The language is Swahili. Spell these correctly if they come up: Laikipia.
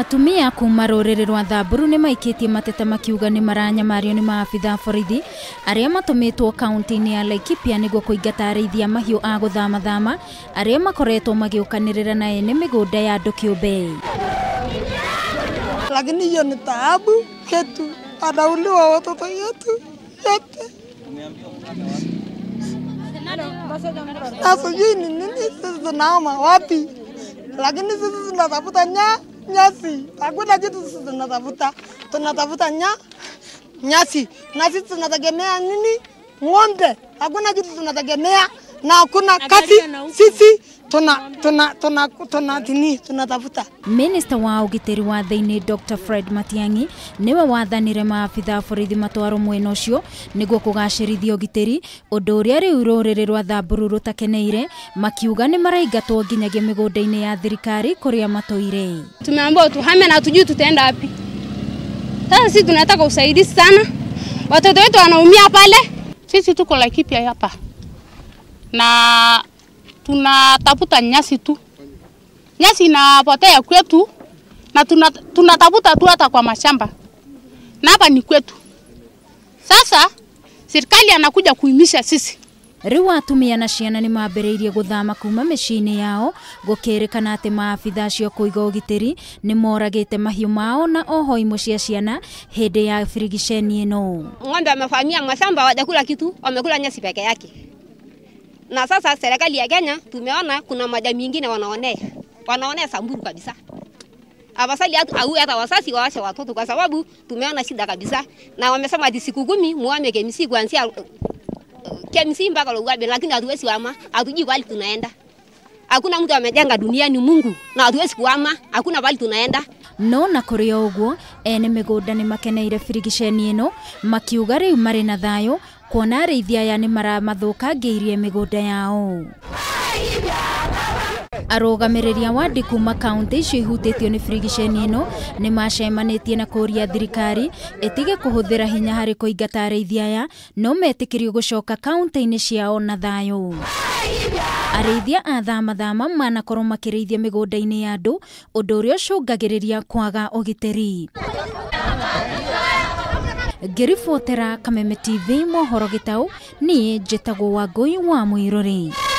Atumia kuma rũrĩrĩ rwa Thamburu ni maikitie mateta makiuga ni maranyamario ni maafitha borithi aria matumitwo kaunti-ini ya Laikipia niguo kuingata arĩithia mahiũ a gũthama-thama aria makoretwo magiukanirira na ene migunda ya andu kiumbe. Lakini hiyo ni taabu yetu, anauliwa watoto yetu yote. Asujui ni nini sisi tunauma wapi, lakini sisi tunatafuta nyasi. Hakuna kitu sisi tunatafuta. Tunatafuta nyasi. Na sisi tunategemea nini? Ng'ombe. Hakuna kitu tunategemea na hakuna kazi. Sisi tunatafuta. Minister wa Ugiteri wa Thiini Dr. Fred Matiang'i niwe wathanire maafitha borithi matwaro mwena ucio niguo kugacirithia ugiteri, undu uria riu rũrĩrĩ rwa Thamburu rutakeneire makiuga ni maraingatwo nginyagia migunda-ini ya thirikari kuria matoire. Tumeambiwa tuhame na tujui tutaenda wapi. Sasa sisi tunataka usaidizi sana, watoto wetu wanaumia pale. Sisi tuko Laikipia hapa na tunatafuta nyasi tu. Nyasi inapotea kwetu na tunatafuta tu hata kwa mashamba. Na hapa ni kwetu. Sasa serikali anakuja kuimisha sisi. Riu atumia na ciana ni mambiriirie guthama kuma miciini yao, gukirikana ati maafitha acio kuiga ugitiri ni moragite mahiu mao na oho imwe cia ciana hindi ya firigiceni ino. Ng'ombe wamefamia mashamba, hawajakula kitu, wamekula nyasi peke yake. Na sasa serikali ya Kenya tumeona kuna majamii mengine wanaonea Samburu kabisa. Abasali hata wasasi waache watoto kwa sababu tumeona shida kabisa. Na wamesema hadi siku 10 muame KMC kuanzia KMC mpaka Lugabe, lakini hatuwezi kuhama, hatujui bali tunaenda. Hakuna mtu amejenga duniani Mungu na hatuwezi kuhama, hakuna bali tunaenda. No na kuri oguo ene migunda ni makeneire firigiceni ino makiuga riu mari na thayo kuona arĩithia aya ni maramathũkangĩirie migunda yao. Arũgamĩrĩria wa ndĩ kuma kaunti icio ihutĩtio ni firigiceni ino ni macemanitie na kuria thirikari itige kuhuthira hinya hari kuingata arĩithia aya no metĩkĩrio gũcoka kaunti-ini ciao na thayo. Arĩithia a thama-thama manakorwo makĩrĩithia migunda-ini ya andu, undu uria ũcũngagĩrĩria kwaga ugiteri. Ngiribotera Kameme TV mohoro gitau, nie njĩtagwo Wangũi wa Mũirũri.